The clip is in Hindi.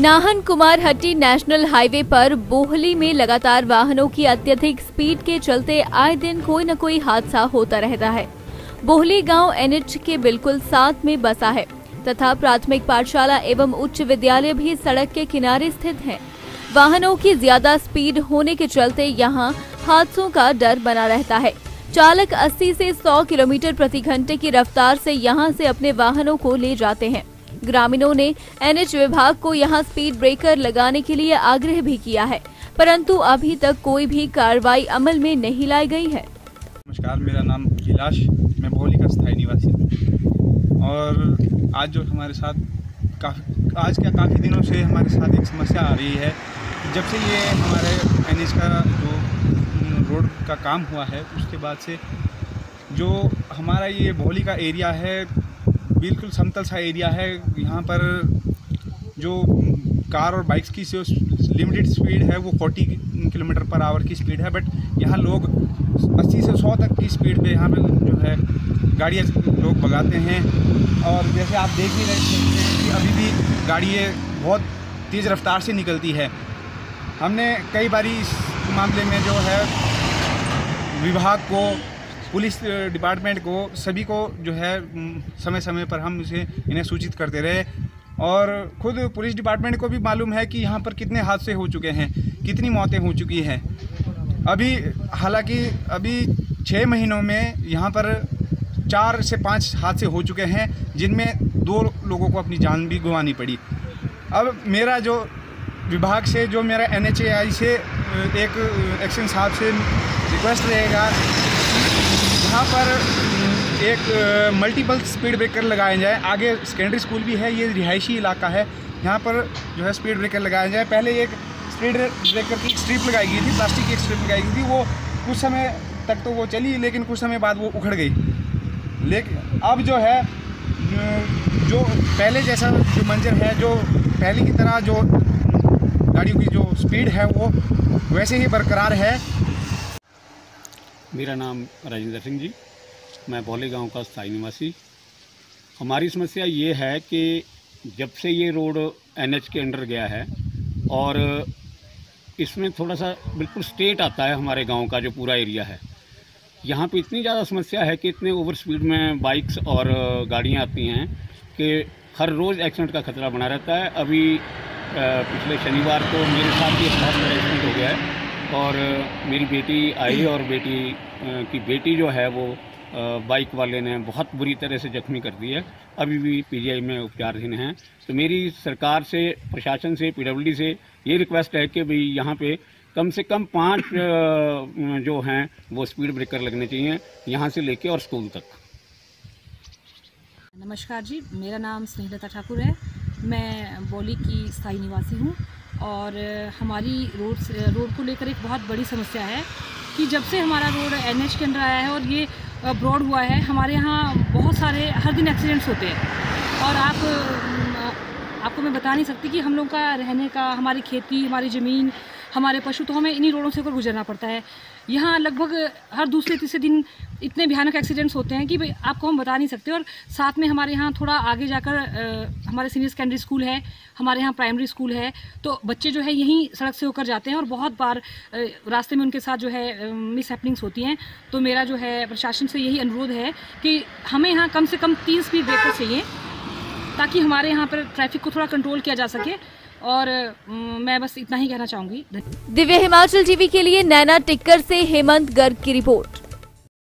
नाहन कुमार हट्टी नेशनल हाईवे पर बोहली में लगातार वाहनों की अत्यधिक स्पीड के चलते आए दिन कोई न कोई हादसा होता रहता है। बोहली गांव एनएच के बिल्कुल साथ में बसा है तथा प्राथमिक पाठशाला एवं उच्च विद्यालय भी सड़क के किनारे स्थित हैं। वाहनों की ज्यादा स्पीड होने के चलते यहां हादसों का डर बना रहता है। चालक 80 से 100 किलोमीटर प्रति घंटे की रफ्तार से यहां से अपने वाहनों को ले जाते हैं। ग्रामीणों ने एनएच विभाग को यहां स्पीड ब्रेकर लगाने के लिए आग्रह भी किया है, परंतु अभी तक कोई भी कार्रवाई अमल में नहीं लाई गई है। नमस्कार, मेरा नाम कैलाश, मैं बोहली का स्थायी निवासी हूं। और आज जो हमारे साथ काफ़ी दिनों से हमारे साथ एक समस्या आ रही है। जब से ये हमारे एनएच का जो रोड का काम हुआ है उसके बाद से जो हमारा ये बोहली का एरिया है बिल्कुल समतल सा एरिया है। यहाँ पर जो कार और बाइक्स की जो लिमिटेड स्पीड है वो 40 किलोमीटर पर आवर की स्पीड है, बट यहाँ लोग 80 से 100 तक की स्पीड पे यहाँ पे जो है गाड़ियाँ लोग भगाते हैं। और जैसे आप देख ही रहे हैं कि अभी भी गाड़ियाँ बहुत तेज़ रफ्तार से निकलती है। हमने कई बार इस मामले में जो है विभाग को, पुलिस डिपार्टमेंट को, सभी को जो है समय समय पर हम इन्हें सूचित करते रहे। और ख़ुद पुलिस डिपार्टमेंट को भी मालूम है कि यहाँ पर कितने हादसे हो चुके हैं, कितनी मौतें हो चुकी हैं। अभी हालांकि अभी 6 महीनों में यहाँ पर 4 से 5 हादसे हो चुके हैं जिनमें 2 लोगों को अपनी जान भी गंवानी पड़ी। अब मेरा जो विभाग से, जो मेरा NHAI से एक एक्शन साहब से रिक्वेस्ट रहेगा, यहाँ पर एक मल्टीपल स्पीड ब्रेकर लगाया जाए। आगे सेकेंडरी स्कूल भी है, ये रिहायशी इलाका है, यहाँ पर जो है स्पीड ब्रेकर लगाया जाए। पहले एक स्पीड ब्रेकर की स्ट्रिप लगाई गई थी, प्लास्टिक की एक स्ट्रिप लगाई गई थी, वो कुछ समय तक तो वो चली लेकिन कुछ समय बाद वो उखड़ गई। लेकिन अब जो है जो पहले जैसा जो मंजर है, जो पहले की तरह जो गाड़ियों की जो स्पीड है वो वैसे ही बरकरार है। मेरा नाम राजेंद्र सिंह जी, मैं बोहली गांव का स्थायी निवासी। हमारी समस्या ये है कि जब से ये रोड एनएच के अंडर गया है और इसमें थोड़ा सा बिल्कुल स्ट्रेट आता है हमारे गांव का जो पूरा एरिया है, यहाँ पे इतनी ज़्यादा समस्या है कि इतने ओवर स्पीड में बाइक्स और गाड़ियाँ आती हैं कि हर रोज़ एक्सीडेंट का खतरा बना रहता है। अभी पिछले शनिवार को मेरे साथ भी एक बहुत बड़ा एक्सीडेंट हो गया है और मेरी बेटी आई और बेटी की जो है वो बाइक वाले ने बहुत बुरी तरह से जख्मी कर दी है, अभी भी PGI में उपचाराधीन हैं। तो मेरी सरकार से, प्रशासन से, PWD से ये रिक्वेस्ट है कि भाई यहाँ पे कम से कम 5 जो हैं वो स्पीड ब्रेकर लगने चाहिए यहाँ से लेके और स्कूल तक। नमस्कार जी, मेरा नाम स्नेहलता ठाकुर है, मैं बोहली की स्थायी निवासी हूँ। और हमारी रोड को लेकर एक बहुत बड़ी समस्या है कि जब से हमारा रोड NH के अंदर आया है और ये ब्रॉड हुआ है, हमारे यहाँ बहुत सारे हर दिन एक्सीडेंट्स होते हैं। और आपको मैं बता नहीं सकती कि हम लोग का रहने का, हमारी खेती, हमारी ज़मीन, हमारे पशु, तो हमें इन्हीं रोडों से होकर गुजरना पड़ता है। यहाँ लगभग हर दूसरे तीसरे दिन इतने भयानक एक्सीडेंट्स होते हैं कि भाई आपको हम बता नहीं सकते। और साथ में हमारे यहाँ थोड़ा आगे जाकर हमारे सीनियर सेकेंडरी स्कूल है, हमारे यहाँ प्राइमरी स्कूल है, तो बच्चे जो है यहीं सड़क से होकर जाते हैं और बहुत बार रास्ते में उनके साथ जो है मिसहैपनिंग्स होती हैं। तो मेरा जो है प्रशासन से यही अनुरोध है कि हमें यहाँ कम से कम 3 स्पीड ब्रेकर चाहिए ताकि हमारे यहाँ पर ट्रैफिक को थोड़ा कंट्रोल किया जा सके। और मैं बस इतना ही कहना चाहूँगी। दिव्य हिमाचल TV के लिए नैना टिक्कर से हेमंत गर्ग की रिपोर्ट।